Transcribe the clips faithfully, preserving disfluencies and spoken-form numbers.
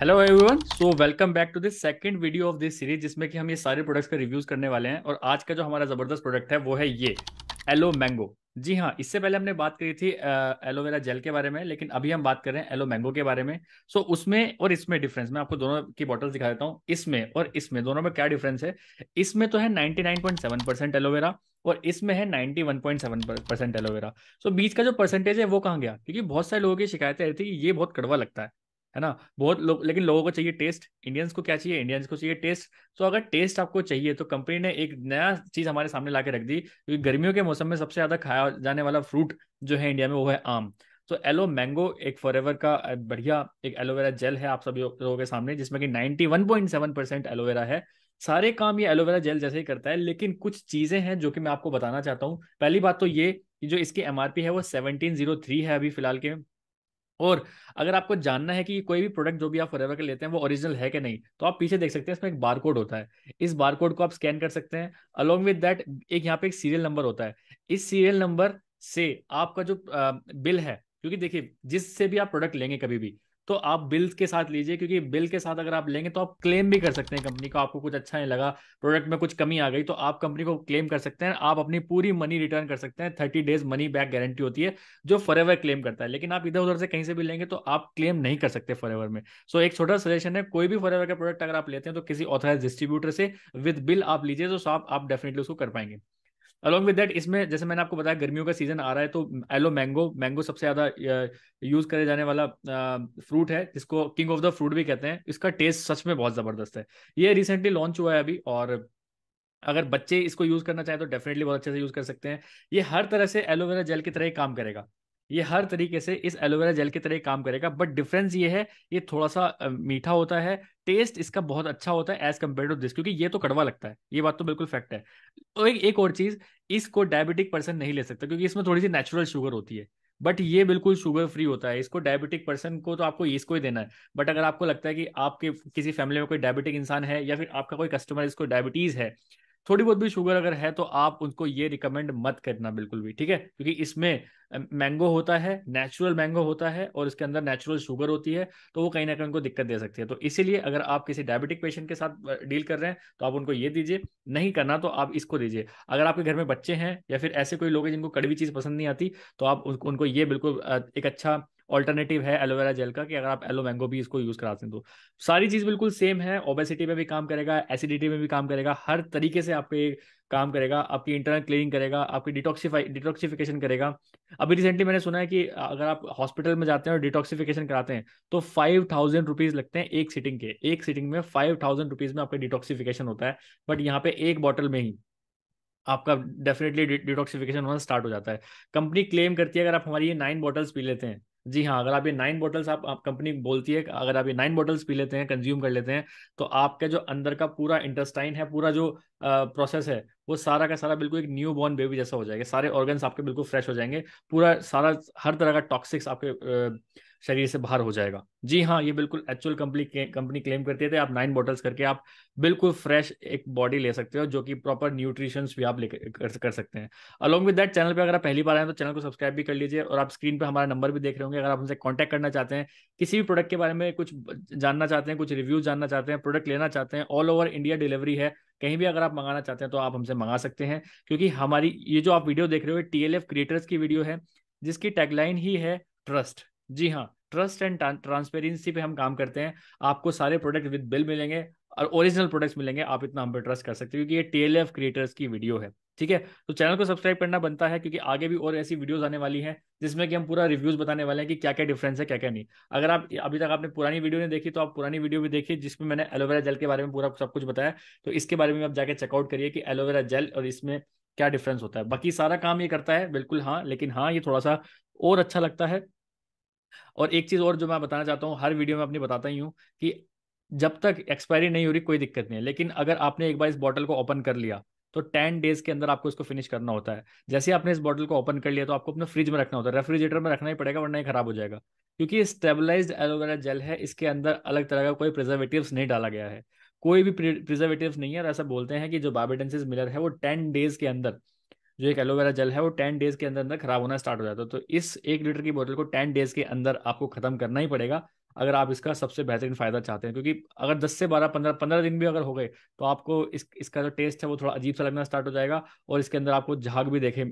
Hello everyone, so welcome back to this second video of this series जिसमें कि हम ये सारे प्रोडक्ट्स का रिव्यूज करने वाले हैं। और आज का जो हमारा जबरदस्त प्रोडक्ट है वो है ये एलो मैंगो। जी हाँ, इससे पहले हमने बात करी थी एलोवेरा जेल के बारे में, लेकिन अभी हम बात कर रहे हैं एलो मैंगो के बारे में। सो उसमें और इसमें डिफरेंस, मैं आपको दोनों की बॉटल्स दिखा देता हूँ, इसमें और इसमें दोनों में क्या डिफरेंस है। इसमें तो है ninety nine point seven percent aloe vera और इसमें है ninety one point seven percent aloe vera. So बीच का जो परसेंटेज है वो कहाँ गया, क्योंकि बहुत सारे लोगों की शिकायतें रहती है कि ये बहुत कड़वा लगता है है ना। बहुत लोग, लेकिन लोगों को चाहिए टेस्ट। इंडियंस को क्या चाहिए, इंडियंस को चाहिए टेस्ट। तो अगर टेस्ट आपको चाहिए तो कंपनी ने एक नया चीज़ हमारे सामने ला के रख दी, क्योंकि गर्मियों के मौसम में सबसे ज़्यादा खाया जाने वाला फ्रूट जो है इंडिया में वो है आम। तो एलो मैंगो एक फॉरएवर का बढ़िया एक एलोवेरा जेल है आप सभी लोगों के सामने, जिसमें कि ninety one point seven percent aloe vera है। सारे काम ये एलोवेरा जेल जैसे ही करता है, लेकिन कुछ चीज़ें हैं जो कि मैं आपको बताना चाहता हूँ। पहली बात तो ये कि जो इसकी एमआरपी है वो सेवनटीन जीरो थ्री है अभी फिलहाल के। और अगर आपको जानना है कि कोई भी प्रोडक्ट जो भी आप फॉरएवर के लेते हैं वो ओरिजिनल है कि नहीं, तो आप पीछे देख सकते हैं, इसमें एक बार कोड होता है। इस बार कोड को आप स्कैन कर सकते हैं। अलोंग विद दैट एक यहाँ पे एक सीरियल नंबर होता है। इस सीरियल नंबर से आपका जो बिल है, क्योंकि देखिए जिससे भी आप प्रोडक्ट लेंगे कभी भी, तो आप बिल के साथ लीजिए, क्योंकि बिल के साथ अगर आप लेंगे तो आप क्लेम भी कर सकते हैं कंपनी को। आपको कुछ अच्छा नहीं लगा, प्रोडक्ट में कुछ कमी आ गई, तो आप कंपनी को क्लेम कर सकते हैं। आप अपनी पूरी मनी रिटर्न कर सकते हैं। Thirty days money back guarantee होती है जो फॉरएवर क्लेम करता है, लेकिन आप इधर उधर से कहीं से भी लेंगे तो आप क्लेम नहीं कर सकते फॉरएवर में। सो एक छोटा सजेशन है, कोई भी फॉरएवर का प्रोडक्ट अगर आप लेते हैं तो किसी ऑथराइज डिस्ट्रीब्यूटर से विद बिल आप लीजिए, तो साहब आप डेफिनेटली उसको कर पाएंगे। अलॉन्ग विद दैट इसमें जैसे मैंने आपको बताया गर्मियों का सीजन आ रहा है, तो एलो मैंगो मैंगो सबसे ज़्यादा यूज़ करे जाने वाला फ्रूट है, जिसको किंग ऑफ द फ्रूट भी कहते हैं। इसका टेस्ट सच में बहुत ज़बरदस्त है। ये रिसेंटली लॉन्च हुआ है अभी, और अगर बच्चे इसको यूज़ करना चाहें तो डेफिनेटली बहुत अच्छे से यूज़ कर सकते हैं। ये हर तरह से एलोवेरा जेल की तरह ही काम करेगा, ये हर तरीके से इस एलोवेरा जेल की तरह ही काम करेगा। बट डिफरेंस ये है, ये थोड़ा सा मीठा होता है, टेस्ट इसका बहुत अच्छा होता है एज कम्पेयर टू दिस, क्योंकि ये तो कड़वा लगता है, ये बात तो बिल्कुल फैक्ट है। और एक, एक और चीज़, इसको डायबिटिक पर्सन नहीं ले सकता, क्योंकि इसमें थोड़ी सी नेचुरल शुगर होती है, बट ये बिल्कुल शुगर फ्री होता है। इसको डायबिटिक पर्सन को तो आपको इसको ही देना है। बट अगर आपको लगता है कि आपके किसी फैमिली में कोई डायबिटिक इंसान है, या फिर आपका कोई कस्टमर इसको डायबिटीज़ है, थोड़ी बहुत भी शुगर अगर है, तो आप उनको ये रिकमेंड मत करना बिल्कुल भी, ठीक है। क्योंकि इसमें मैंगो होता है, नेचुरल मैंगो होता है, और इसके अंदर नेचुरल शुगर होती है, तो वो कहीं ना कहीं उनको दिक्कत दे सकती है। तो इसीलिए अगर आप किसी डायबिटिक पेशेंट के साथ डील कर रहे हैं तो आप उनको ये दीजिए, नहीं करना तो आप इसको दीजिए। अगर आपके घर में बच्चे हैं या फिर ऐसे कोई लोग हैं जिनको कड़वी चीज़ पसंद नहीं आती, तो आप उनको ये बिल्कुल एक अच्छा ऑल्टरनेटिव है एलोवेरा जेल का, कि अगर आप एलो मैंगो भी इसको यूज़ कराते हैं तो सारी चीज़ बिल्कुल सेम है। ओबेसिटी में भी काम करेगा, एसिडिटी में भी काम करेगा, हर तरीके से आप पे काम करेगा। आपकी इंटरनल क्लीनिंग करेगा, आपकी डिटॉक्सीफाई डिटॉक्सीफिकेशन करेगा। अभी रिसेंटली मैंने सुना है कि अगर आप हॉस्पिटल में जाते हैं और डिटॉक्सीफिकेशन कराते हैं तो फाइव थाउजेंड रुपीज़ लगते हैं एक सिटिंग के। एक सिटिंग में फाइव थाउजेंड रुपीज़ में आपका डिटॉक्सीफिकेशन होता है, बट यहाँ पे एक बॉटल में ही आपका डेफिनेटली डिटॉक्सीफिकेशन होना स्टार्ट हो जाता है। कंपनी क्लेम करती है अगर आप हमारी ये नाइन बॉटल्स पी लेते हैं, जी हाँ, अगर आप ये नाइन बॉटल्स आप, आप कंपनी बोलती है अगर आप ये नाइन बॉटल्स पी लेते हैं, कंज्यूम कर लेते हैं, तो आपका जो अंदर का पूरा इंटेस्टाइन है, पूरा जो प्रोसेस है, वो सारा का सारा बिल्कुल एक न्यू बॉर्न बेबी जैसा हो जाएगा। सारे ऑर्गन्स आपके बिल्कुल फ्रेश हो जाएंगे, पूरा सारा हर तरह का टॉक्सिक्स आपके आ, शरीर से बाहर हो जाएगा। जी हाँ, ये बिल्कुल एक्चुअल कंपनी कंपनी क्लेम करती है। आप नाइन बॉटल्स करके आप बिल्कुल फ्रेश एक बॉडी ले सकते हो, जो कि प्रॉपर न्यूट्रिशंस भी आप ले कर, कर सकते हैं। अलॉन्ग विद दैट चैनल पे अगर आप पहली बार आए हैं तो चैनल को सब्सक्राइब भी कर लीजिए, और आप स्क्रीन पे हमारा नंबर भी देख रहे होंगे। अगर आप हमसे कॉन्टैक्ट करना चाहते हैं, किसी भी प्रोडक्ट के बारे में कुछ जानना चाहते हैं, कुछ रिव्यूज जानना चाहते हैं, प्रोडक्ट लेना चाहते हैं, ऑल ओवर इंडिया डिलीवरी है, कहीं भी अगर आप मंगाना चाहते हैं तो आप हमसे मंगा सकते हैं। क्योंकि हमारी ये जो आप वीडियो देख रहे हो टीएलएफ क्रिएटर्स की वीडियो है, जिसकी टैगलाइन ही है ट्रस्ट। जी हाँ, ट्रस्ट एंड ट्रांसपेरेंसी पे हम काम करते हैं। आपको सारे प्रोडक्ट विद बिल मिलेंगे और ओरिजिनल प्रोडक्ट्स मिलेंगे, आप इतना हम पे ट्रस्ट कर सकते हो, क्योंकि ये टीएलएफ क्रिएटर्स की वीडियो है, ठीक है। तो चैनल को सब्सक्राइब करना बनता है, क्योंकि आगे भी और ऐसी वीडियोस आने वाली हैं जिसमें कि हम पूरा रिव्यूज बताने वाले हैं कि क्या क्या डिफरेंस है, क्या क्या नहीं। अगर आप अभी तक आपने पुरानी वीडियो नहीं देखी तो आप पुरानी वीडियो भी देखिए, जिसमें मैंने एलोवेरा जेल के बारे में पूरा सब कुछ बताया, तो इसके बारे में आप जाकर चेकआउट करिए कि एलोवेरा जेल और इसमें क्या डिफरेंस होता है। बाकी सारा काम ये करता है बिल्कुल, हाँ, लेकिन हाँ ये थोड़ा सा और अच्छा लगता है। और एक चीज़ और जो मैं बताना चाहता हूँ, हर वीडियो में अपनी बताता ही हूँ कि जब तक एक्सपायरी नहीं हो रही कोई दिक्कत नहीं है, लेकिन अगर आपने एक बार इस बॉटल को ओपन कर लिया तो टेन डेज़ के अंदर आपको इसको फिनिश करना होता है। जैसे आपने इस बॉटल को ओपन कर लिया तो आपको अपने फ्रिज में रखना होता है, रेफ्रिजरेटर में रखना ही पड़ेगा, वरना ही खराब हो जाएगा। क्योंकि ये स्टेबलाइज्ड एलोवेरा जेल है, इसके अंदर अलग तरह का कोई प्रिजर्वेटिव्स नहीं डाला गया है, कोई भी प्रिजर्वेटिव्स नहीं है। और ऐसा बोलते हैं कि जो बायोडेंसिस मिलर है वो टेन डेज़ के अंदर, जो एक एलोवेरा जेल है वो टेन डेज के अंदर अंदर खराब होना स्टार्ट हो जाता है। तो इस एक लीटर की बोतल को टेन डेज के अंदर आपको खत्म करना ही पड़ेगा, अगर आप इसका सबसे बेहतरीन फ़ायदा चाहते हैं, क्योंकि अगर दस से बारह पंद्रह पंद्रह दिन भी अगर हो गए तो आपको इस इसका जो टेस्ट है वो थोड़ा अजीब सा लगना स्टार्ट हो जाएगा और इसके अंदर आपको झाग भी देखे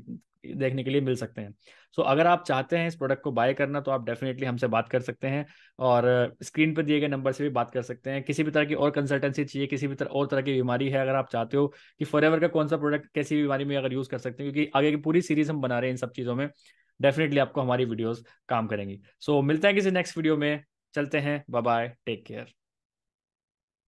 देखने के लिए मिल सकते हैं। सो so, अगर आप चाहते हैं इस प्रोडक्ट को बाय करना तो आप डेफिनेटली हमसे बात कर सकते हैं और स्क्रीन पर दिए गए नंबर से भी बात कर सकते हैं। किसी भी तरह की और कंसल्टेंसी चाहिए, किसी भी तरह और तरह की बीमारी है, अगर आप चाहते हो कि फॉरएवर का कौन सा प्रोडक्ट कैसी बीमारी में अगर यूज़ कर सकते हैं, क्योंकि आगे की पूरी सीरीज हम बना रहे हैं इन सब चीज़ों में, डेफिनेटली आपको हमारी वीडियोज़ काम करेंगी। सो so, मिलते हैं किसी नेक्स्ट वीडियो में, चलते हैं, बाय बाय, टेक केयर।